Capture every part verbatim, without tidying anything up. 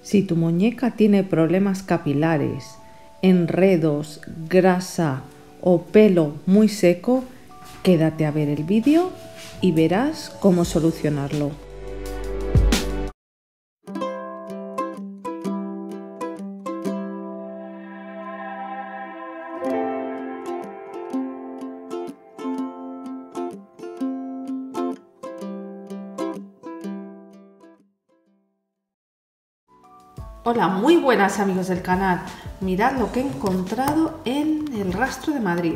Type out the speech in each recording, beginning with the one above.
Si tu muñeca tiene problemas capilares, enredos, grasa o pelo muy seco, quédate a ver el vídeo y verás cómo solucionarlo. Hola, muy buenas amigos del canal. Mirad lo que he encontrado en el rastro de Madrid.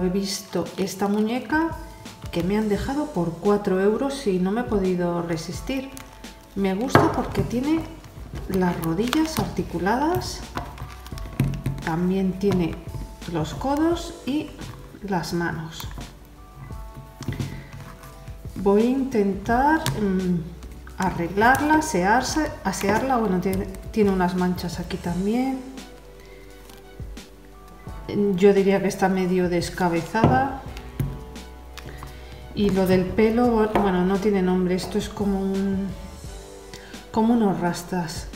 He visto esta muñeca que me han dejado por cuatro euros y no me he podido resistir. Me gusta porque tiene las rodillas articuladas, también tiene los codos y las manos. Voy a intentar mmm, arreglarla, asearse, asearla. Bueno, tiene, tiene unas manchas aquí también. Yo diría que está medio descabezada. Y lo del pelo, bueno, no tiene nombre. Esto es como un, como unos rastas.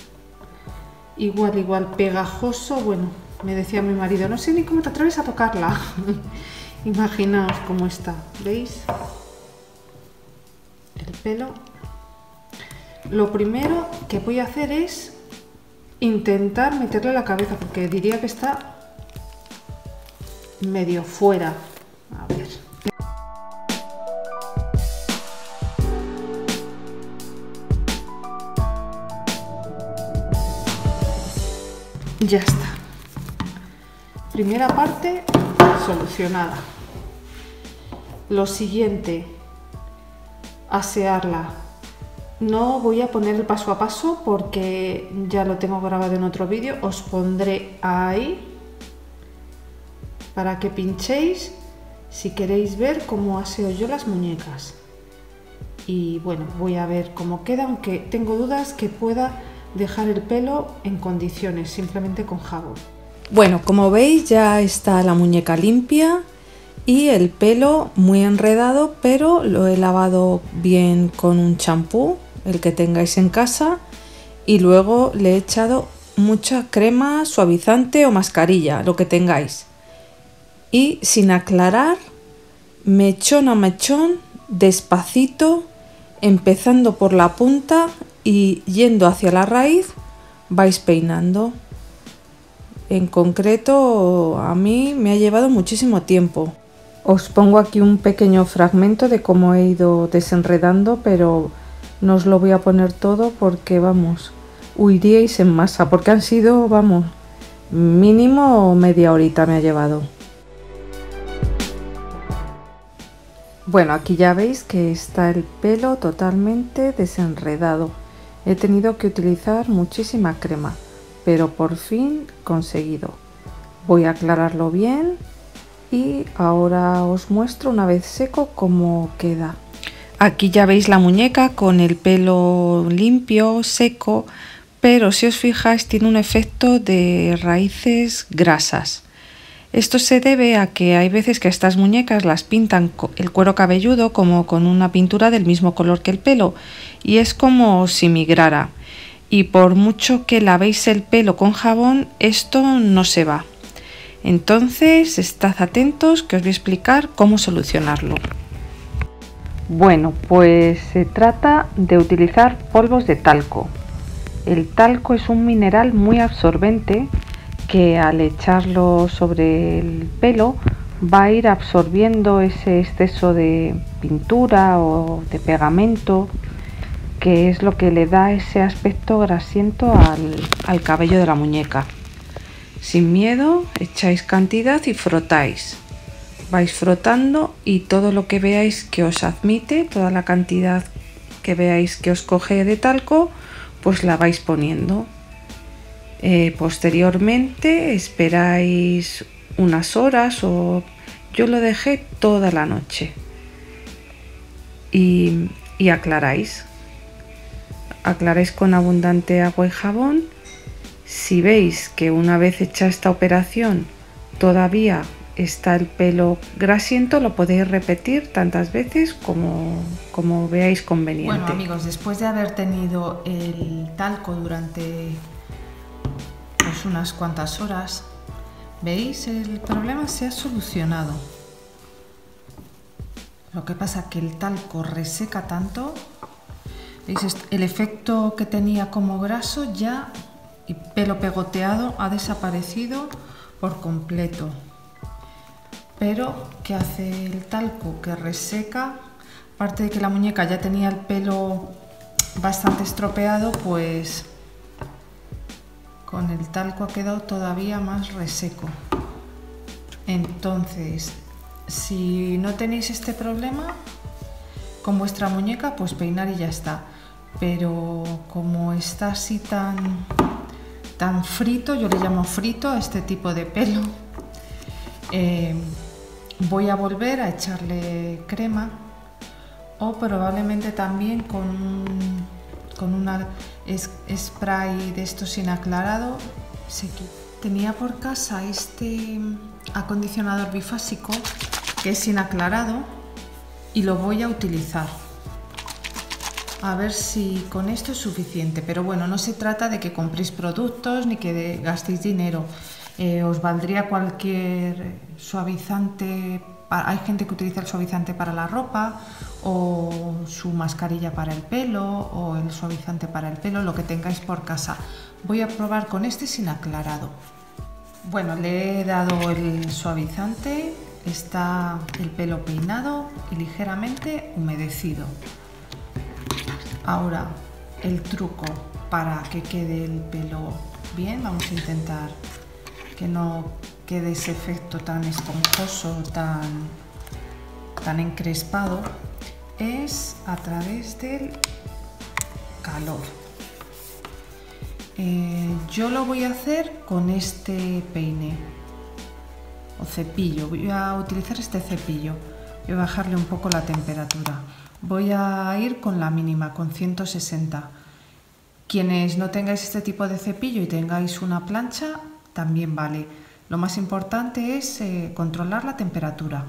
Igual, igual, pegajoso. Bueno, me decía mi marido, no sé ni cómo te atreves a tocarla. Imaginaos cómo está, ¿veis? El pelo. Lo primero que voy a hacer es intentar meterle la cabeza, porque diría que está medio fuera. A ver. Ya está. Primera parte solucionada. Lo siguiente, asearla. No voy a poner el paso a paso porque ya lo tengo grabado en otro vídeo. Os pondré ahí para que pinchéis si queréis ver cómo aseo yo las muñecas. Y bueno, voy a ver cómo queda, aunque tengo dudas que pueda dejar el pelo en condiciones, simplemente con jabón. Bueno, como veis ya está la muñeca limpia y el pelo muy enredado, pero lo he lavado bien con un champú, el que tengáis en casa, y luego le he echado mucha crema, suavizante o mascarilla, lo que tengáis. Y sin aclarar, mechón a mechón, despacito, empezando por la punta y yendo hacia la raíz, vais peinando. En concreto, a mí me ha llevado muchísimo tiempo. Os pongo aquí un pequeño fragmento de cómo he ido desenredando, pero no os lo voy a poner todo porque, vamos, huiríais en masa, porque han sido, vamos, mínimo media horita me ha llevado. Bueno, aquí ya veis que está el pelo totalmente desenredado. He tenido que utilizar muchísima crema, pero por fin conseguido. Voy a aclararlo bien. Y ahora os muestro una vez seco cómo queda. Aquí ya veis la muñeca con el pelo limpio, seco, pero si os fijáis tiene un efecto de raíces grasas. Esto se debe a que hay veces que estas muñecas las pintan el cuero cabelludo como con una pintura del mismo color que el pelo y es como si migrara. Y por mucho que lavéis el pelo con jabón, esto no se va. Entonces, estad atentos que os voy a explicar cómo solucionarlo. Bueno, pues se trata de utilizar polvos de talco. El talco es un mineral muy absorbente que al echarlo sobre el pelo va a ir absorbiendo ese exceso de pintura o de pegamento, que es lo que le da ese aspecto grasiento al, al cabello de la muñeca. Sin miedo, echáis cantidad y frotáis. Vais frotando y todo lo que veáis que os admite, toda la cantidad que veáis que os coge de talco, pues la vais poniendo. Eh, posteriormente esperáis unas horas o yo lo dejé toda la noche y, y aclaráis. Aclaráis con abundante agua y jabón. Si veis que una vez hecha esta operación todavía está el pelo grasiento, lo podéis repetir tantas veces como, como veáis conveniente. Bueno, amigos, después de haber tenido el talco durante pues, unas cuantas horas, veis, el problema se ha solucionado. Lo que pasa es que el talco reseca tanto, veis, el efecto que tenía como graso ya y pelo pegoteado ha desaparecido por completo. Pero ¿qué hace el talco? Que reseca. Aparte de que la muñeca ya tenía el pelo bastante estropeado, pues con el talco ha quedado todavía más reseco. Entonces, si no tenéis este problema con vuestra muñeca, pues peinar y ya está. Pero como está así tan, tan frito, yo le llamo frito a este tipo de pelo, eh, voy a volver a echarle crema o probablemente también con un con una es, spray de esto sin aclarado se quita. Tenía por casa este acondicionador bifásico que es sin aclarado y lo voy a utilizar a ver si con esto es suficiente. Pero bueno, no se trata de que compréis productos ni que gastéis dinero. Eh, os valdría cualquier suavizante. Hay gente que utiliza el suavizante para la ropa o su mascarilla para el pelo o el suavizante para el pelo, lo que tengáis por casa. Voy a probar con este sin aclarado. Bueno, le he dado el suavizante, está el pelo peinado y ligeramente humedecido. Ahora el truco para que quede el pelo bien, vamos a intentar que no quede ese efecto tan esponjoso, tan, tan encrespado, es a través del calor. Eh, yo lo voy a hacer con este peine o cepillo, voy a utilizar este cepillo, voy a bajarle un poco la temperatura, voy a ir con la mínima, con ciento sesenta. Quienes no tengáis este tipo de cepillo y tengáis una plancha, también vale. Lo más importante es eh, controlar la temperatura.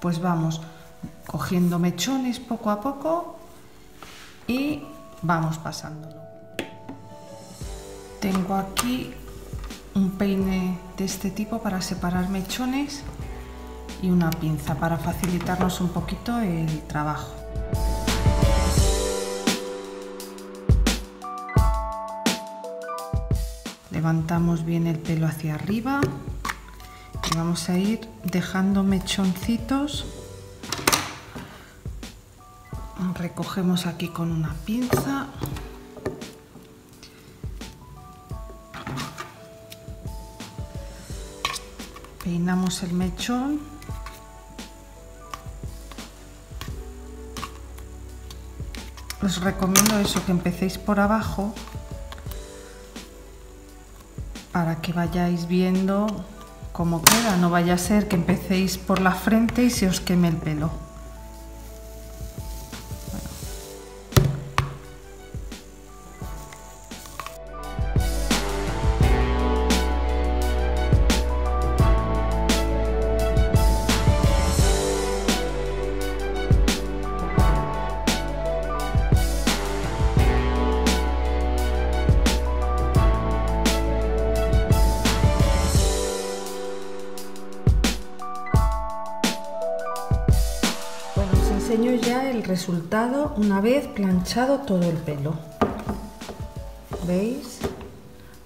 Pues vamos cogiendo mechones poco a poco y vamos pasándolo. Tengo aquí un peine de este tipo para separar mechones y una pinza para facilitarnos un poquito el trabajo. Levantamos bien el pelo hacia arriba y vamos a ir dejando mechoncitos. Recogemos aquí con una pinza. Peinamos el mechón. Os recomiendo eso, que empecéis por abajo, para que vayáis viendo cómo queda, no vaya a ser que empecéis por la frente y se os queme el pelo. Enseño ya el resultado una vez planchado todo el pelo. ¿Veis?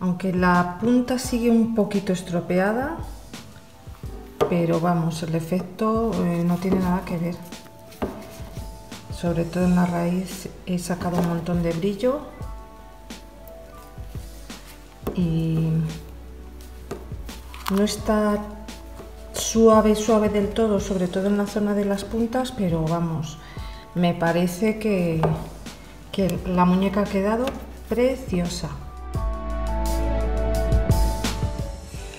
Aunque la punta sigue un poquito estropeada, pero vamos, el efecto eh, no tiene nada que ver. Sobre todo en la raíz he sacado un montón de brillo y no está suave, suave del todo, sobre todo en la zona de las puntas, pero vamos, me parece que, que la muñeca ha quedado preciosa.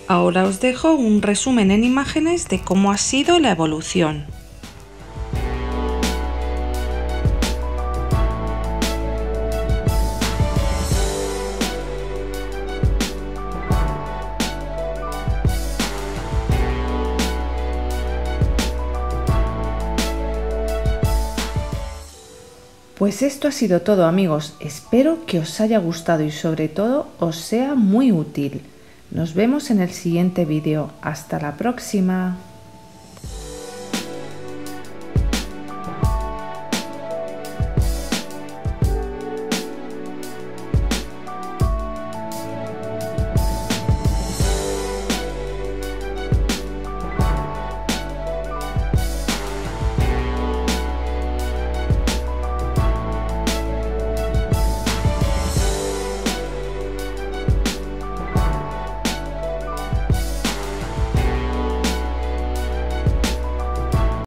Ahora os dejo un resumen en imágenes de cómo ha sido la evolución. Pues esto ha sido todo, amigos. Espero que os haya gustado y sobre todo os sea muy útil. Nos vemos en el siguiente vídeo. Hasta la próxima.